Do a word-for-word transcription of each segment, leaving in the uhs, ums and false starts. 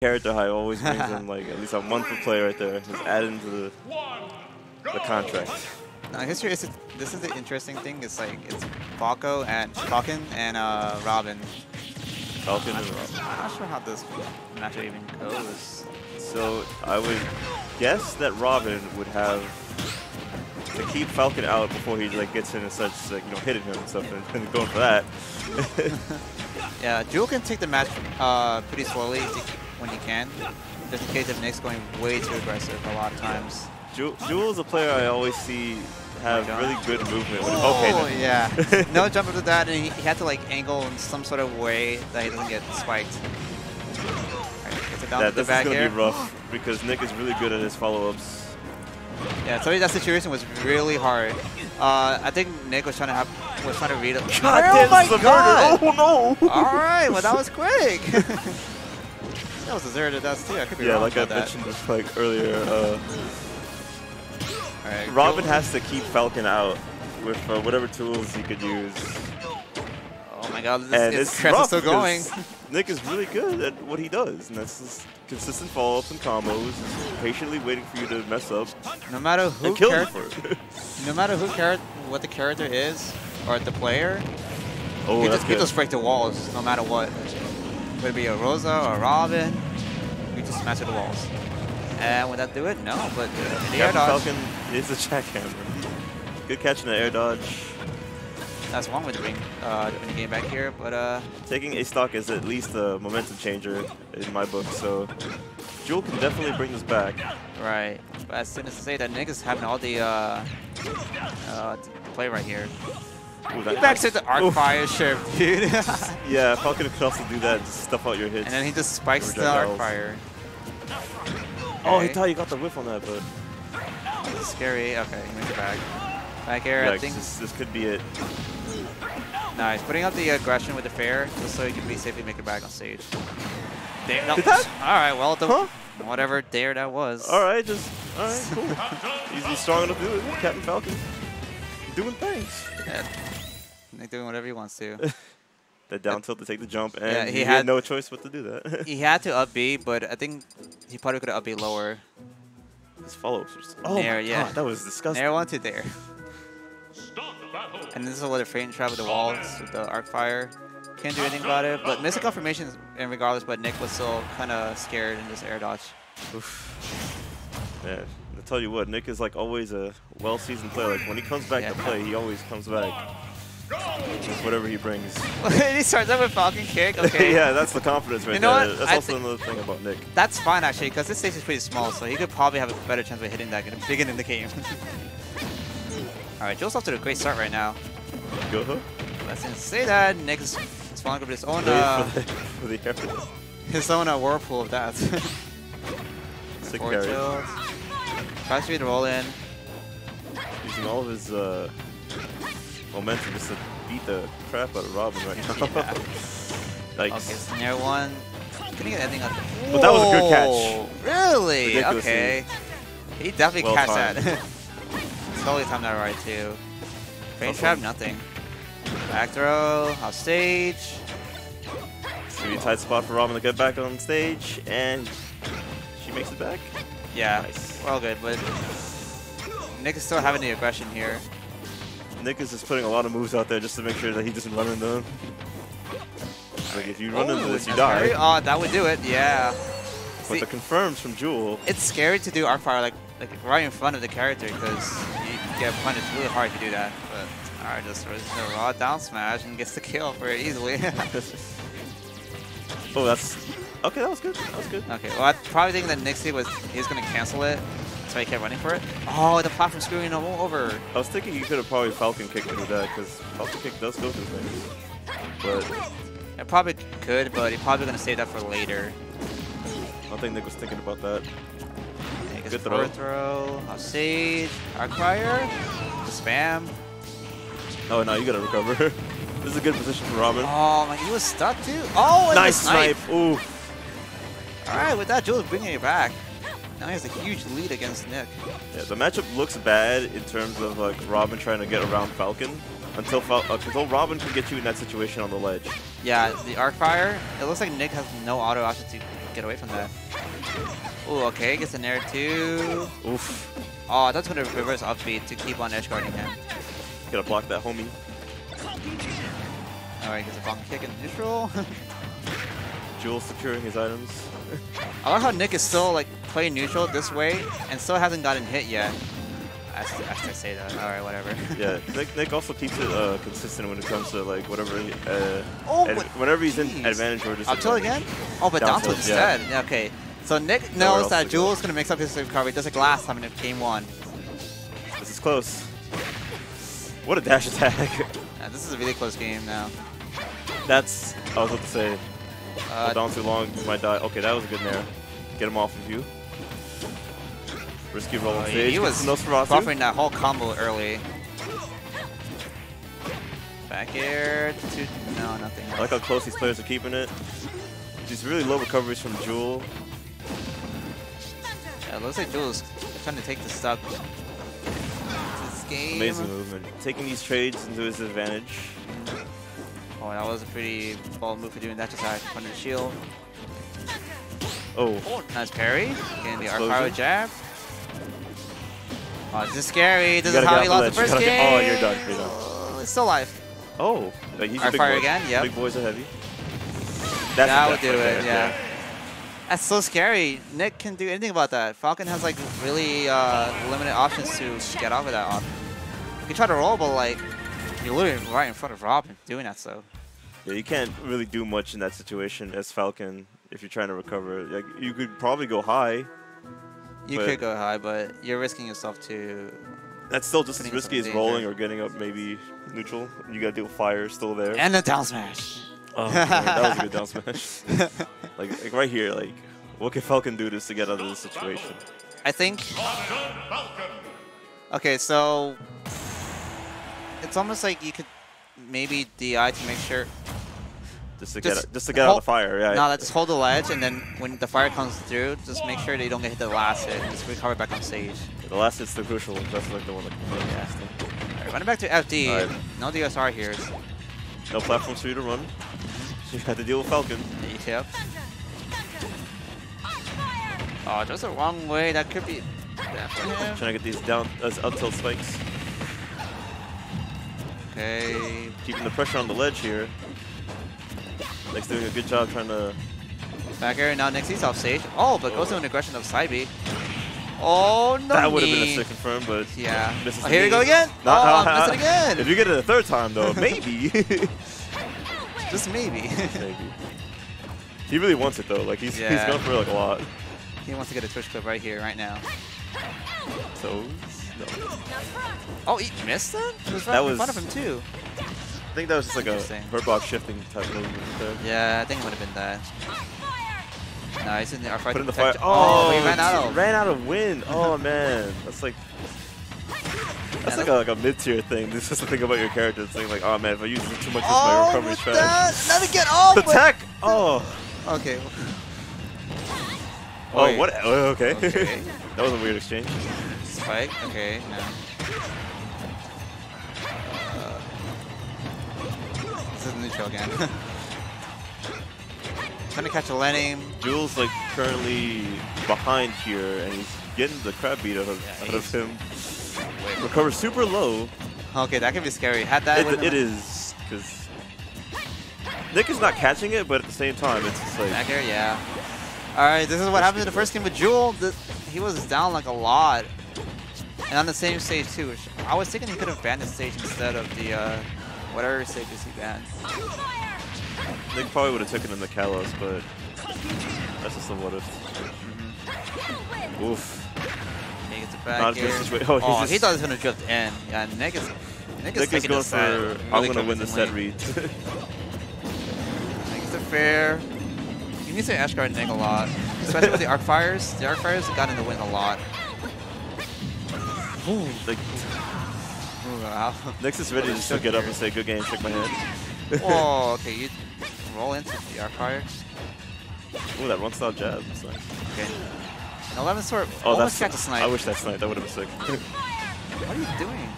Character high always brings in like at least a month of play right there. Just add into the, the contract. Now, history is this is the interesting thing. It's like it's Falco and Falcon and uh, Robin. Falcon and Robin. I'm not sure how this match even goes. So I would guess that Robin would have to keep Falcon out before he like gets into such like you know hitting him and stuff yeah. and, and going for that. Yeah, Jul can take the match uh, pretty slowly. When he can, just in case of Nick's going way too aggressive a lot of times. Jul, Jul is a player I always see have really good movement. Oh, okay, yeah. No jump into that, and he, he had to like angle in some sort of way that he doesn't get spiked. Right, gets it down yeah, to the back is gonna here. Be rough because Nick is really good at his follow-ups. Yeah, so that situation was really hard. Uh, I think Nick was trying to have was trying to read it. God, oh my God! Oh no! All right, well that was quick. That was a zero to dust too. I could be yeah, wrong like about I that. mentioned just like earlier. Uh, right, Robin cool. has to keep Falcon out with uh, whatever tools he could use. Oh my God! This and is it's rough still going. Nick is really good at what he does, and that's just consistent follow-ups and combos, patiently waiting for you to mess up. No matter who character, no matter who character, what the character is or the player, oh, you just you just break the walls no matter what. Could be a Rosa or a Robin. We just smash the walls. And would that do it? No, but uh, the air dodge. Falcon is a jackhammer. Good catch in the air dodge. That's one way to bring uh, the game back here, but uh, taking a stock is at least a momentum changer in my book. So Jul can definitely bring this back. Right. But as soon as I say that, Nick is having all the uh, uh, play right here. Ooh, he backs into Arcfire shift, dude. Yeah, Falcon could also do that, just stuff out your hits. And then he just spikes the Arcfire. Okay. Oh, he thought you got the whiff on that, but... That's scary. Okay, he makes it back. Back air, yeah, I think... This, this could be it. Nice. Putting out the aggression with the fair, just so he can be safely make it back on stage. Dare, no. Did that? Alright, well, the huh? whatever dare that was. Alright, just... Alright, cool. He's just strong enough to do it. Captain Falcon. Doing things. Yeah. Nick doing whatever he wants to. The down tilt to take the jump, and yeah, he, he had, had no choice but to do that. He had to up B, but I think he probably could have up B lower. His follow-ups were just, oh Nair, my yeah. God, that was disgusting. Nair wanted there. And this is what the frame trap with the walls, with the Arcfire. Can't do anything about it, but missing confirmations and regardless, but Nick was still kind of scared in this air dodge. Oof. Yeah. I tell you what, Nick is like always a well-seasoned player. Like when he comes back yeah, to play, he always comes back with whatever he brings. He starts up with Falcon Kick. Okay. Yeah, that's the confidence right you know there. What? That's I also th another thing about Nick. That's fine actually, because this stage is pretty small, so he could probably have a better chance of hitting that and digging in the game. All right, Jul's off to a great start right now. Go hook. Let's say that Nick is falling over his own uh, for the, for the his own uh, whirlpool of that. Sick carry. Tries to roll in. Using all of his uh, momentum just to beat the crap out of Robin right now. Yeah. Like okay, snare one. Couldn't get anything on the But that was a good catch. Really? Ridiculous okay. Scene. He definitely well catched timed. that. Totally timed that right too. Frame trap, okay. nothing. Back throw, off stage. It's gonna be a tight spot for Robin to get back on stage, and she makes it back. Yeah, nice. We're all good, but Nick is still having the aggression here. Nick is just putting a lot of moves out there just to make sure that he doesn't run into them. Like right. if you run oh, into this, you die. Very odd. That would do it, yeah. But See, the confirms from Jul. It's scary to do Arcfire like, like right in front of the character because you get punished really hard if you do that. But alright, just a raw down smash and gets the kill very easily. Oh, that's... Okay, that was good. That was good. Okay, well, I probably think that Nixie was he's gonna cancel it, so he kept running for it. Oh, the platform screwing him over. I was thinking you could have probably Falcon Kick through that because Falcon Kick does go through things. But it probably could, but he's probably gonna save that for later. I don't think Nick was thinking about that. Nick good throw. throw. I'll save. Arcfire. Spam. Oh no, you gotta recover. This is a good position for Robin. Oh man, he was stuck too. Oh, nice snipe. Ooh. Alright, with that, Jul is bringing it back. Now he has a huge lead against Nick. Yeah, the matchup looks bad in terms of like Robin trying to get around Falcon until Fal uh, until Robin can get you in that situation on the ledge. Yeah, the Arcfire, it looks like Nick has no auto option to get away from that. Ooh, okay, gets in there too. Oof. Oh, that's going to reverse offbeat to keep on edge guarding him. Gotta block that, homie. Alright, gets a Falcon Kick in neutral. Jul securing his items. I love how Nick is still like playing neutral this way and still hasn't gotten hit yet. As I, I say that, alright, whatever. Yeah, Nick, Nick also keeps it uh, consistent when it comes to like whatever, he, uh, oh, whenever geez. he's in advantage or disadvantage. Up tilt again? Oh, but down tilt instead. Yeah. Yeah, okay, so Nick knows that Jul is going to mix up his recovery just like last time in game one. This is close. What a dash attack. Yeah, this is a really close game now. That's, I was about to say, uh, down too long, you might die. Okay, that was a good nair. Get him off of you. Risky roll on stage. Oh, he was buffering that whole combo early. Back air. Two, no, nothing. Else. I like how close these players are keeping it. Just really low recoveries from Jul. Yeah, it looks like Jul's trying to take the stock. This game. Amazing movement. Taking these trades into his advantage. Oh, that was a pretty bold move for doing that. Just out under the shield. Oh. Nice parry. Getting the Arcfire jab. Oh, this is scary. This is how he lost the first game. Oh, you're done. You're done. Oh, it's still alive. Oh. Like he's Arcfire again, yep. Big boys are heavy. That's that would do it, yeah. yeah. That's so scary. Nick can do anything about that. Falcon has like really uh, limited options to get off of that. You can try to roll, but like, you're literally right in front of Robin doing that, so. Yeah, you can't really do much in that situation as Falcon if you're trying to recover. Like, you could probably go high. You but could go high, but you're risking yourself to... That's still just as risky as rolling or getting up maybe neutral. You gotta deal with fire still there. And a down smash! Oh, that was a good down smash. like, like right here, like, what can Falcon do to get out of this situation? I think... Okay, so... It's almost like you could maybe D I to make sure... Just to, just, get, just to get hold, out of the fire, yeah. No, just hold the ledge, and then when the fire comes through, just make sure that you don't get hit the last hit. Just recover back on stage. The last hit's the crucial. That's like the one that can yeah. Alright, running back to F D. Right. No D S R here. No platforms for you to run. You had to deal with Falcon. Yep. Oh, that's the wrong way. That could be... Yeah. Trying to get these down, uh, up tilt spikes. Okay. Keeping the pressure on the ledge here. Nick's doing a good job trying to... Back air, now Nick sees off stage. Oh, but oh. goes to an aggression of side B. Oh, no. That would have been a sick confirm, but... Yeah. Misses oh, here we go again. No, oh, no, miss it again. If you get it a third time, though, maybe. Just maybe. Maybe. He really wants it, though. Like, he's, yeah. he's going for, like, a lot. He wants to get a Twitch clip right here, right now. So... No. Oh, he missed that? It was right in front of him, too. I think that was just like a bird box shifting type movement there. Yeah, I think it would have been that. No, he's in the Arcfire. Put in the fire. Oh, oh he ran out of ran out of wind. Oh man, that's like that's yeah, like, a, like a mid tier thing. This is the thing about your character. It's like, like oh man, if I use this too much, this oh, my recovery strategy. Let me get off. The tech. Oh. Okay. Oh Wait. what? Oh, okay. okay. That was a weird exchange. Spike. Okay. No. This is neutral again. Trying to catch a landing. Jul's like currently behind here, and he's getting the crap beat out of, yeah, out of him. Wait. Recovers super low. Okay, that can be scary. Had that. It, it is because Nick is not catching it, but at the same time, it's just like. Back air, yeah. All right, this is what happened in the first game with Jul. This, he was down like a lot, and on the same stage too. Which I was thinking he could have banned the stage instead of the. Uh, Whatever stage is he banned. Nick probably would have taken him to Kalos, but that's just a what if. Mm-hmm. Oof. He gets it back. Not here. A oh, oh he thought he was going to drift in. Yeah, Nick is, Nick is, Nick is going for, really I'm going to win the set read. Nick is a fair. You need to ash guard Nick a lot. Especially with the Arcfires. The Arcfires have gotten to win a lot. Ooh. Like, Wow. Nick's is ready to just so get weird. up and say, good game, shake my head. Whoa, okay, you roll into the Arcfire. Ooh, that one-style jab. That's nice. Okay. An eleven sword oh, almost that's, catch a snipe. I wish that snipe. That would have been sick. What are you doing?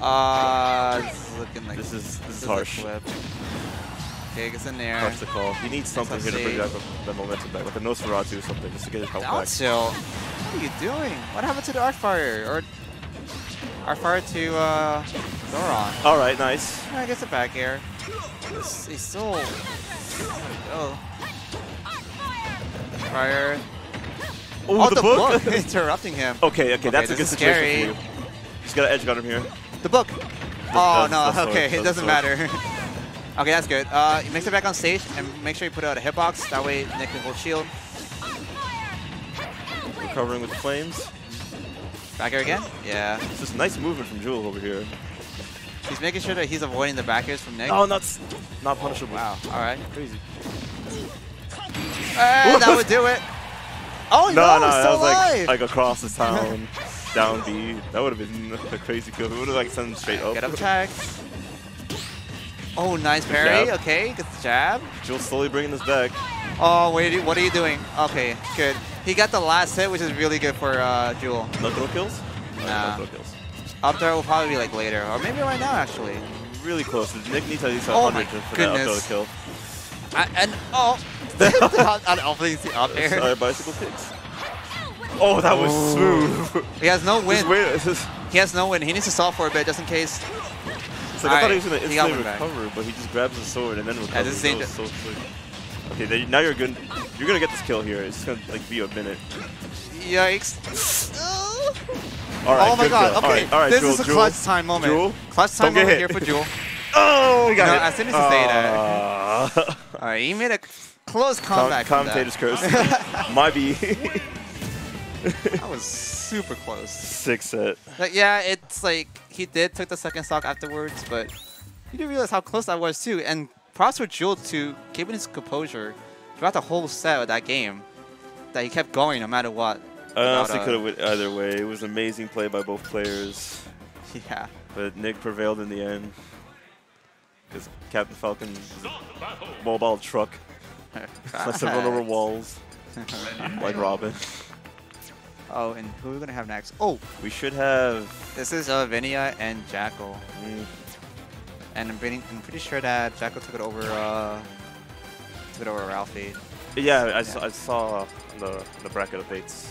Uh, uh, this is looking like... This is, this this is harsh. Like Okay, gets in there. That's the call. You need something here to bring that, that momentum back, like a Nosferatu or something, just to get it help back. Still. What are you doing? What happened to the Arcfire? Or Arcfire to uh, Thoron? All right, nice. I gets it back air. He's, he's still. Oh. Arcfire. Oh, oh, the, the book, book. interrupting him. Okay, okay, okay that's a good situation for you. Just got an edge guard him here. The book. Oh, that's, no, that's okay, it doesn't matter. Okay, that's good. Uh, he makes it back on stage, and make sure you put out a hitbox. That way, Nick can hold shield. Recovering with the flames. Back air again? Yeah. It's just nice movement from Jul over here. He's making sure that he's avoiding the back airs from Nick. Oh, not, not punishable. Wow, all right. Crazy. Hey, that would do it. Oh, no, no, no that was like, like across the town. Down B. That would have been a crazy kill. It would have like sent him straight up. Get up tag. Oh, nice good parry. Jab. Okay, gets the jab. Jul's slowly bringing this back. Oh, wait, what are you doing? Okay, good. He got the last hit, which is really good for uh, Jul. No throw kills? No. Nah. No throw kills. Up there will probably be like later, or maybe right now actually. Really close. Nick needs at least a hundred for that up throw kill. I, and oh, I don't think he's up there. Sorry, bicycle kicks. Oh, that was Ooh. smooth. He has no win. He has no win. He needs to stall for a bit just in case. It's like I right. thought he was going to instantly recover, back. but he just grabs his sword and then recovers. Yeah, so okay, they, now you're good. You're going to get this kill here. It's going to like be a minute. Yikes. All right, oh my god. Kill. Okay, all right, all right, this Jul, is a Jul. clutch time moment. Jul? Clutch time moment hit. here for Jul. Oh, we got no, it. As soon as you say that. All right, he made a close comeback. Com commentator's curse. My B. That was super close. Six set. But yeah, it's like he did took the second stock afterwards, but you didn't realize how close that was too. And props for Jul to keeping his composure throughout the whole set of that game. That he kept going no matter what. I honestly could have went either way. It was an amazing play by both players. Yeah. But Nick prevailed in the end. Because Captain Falcon is a mobile truck. Let's run over walls. Like Robin. Oh, and who are we going to have next? Oh! We should have... This is uh, Vinia and Jackal. Mm. And I'm pretty, I'm pretty sure that Jackal took it over uh, took it over Ralphie. Yeah, I, yeah. I saw the, the bracket updates.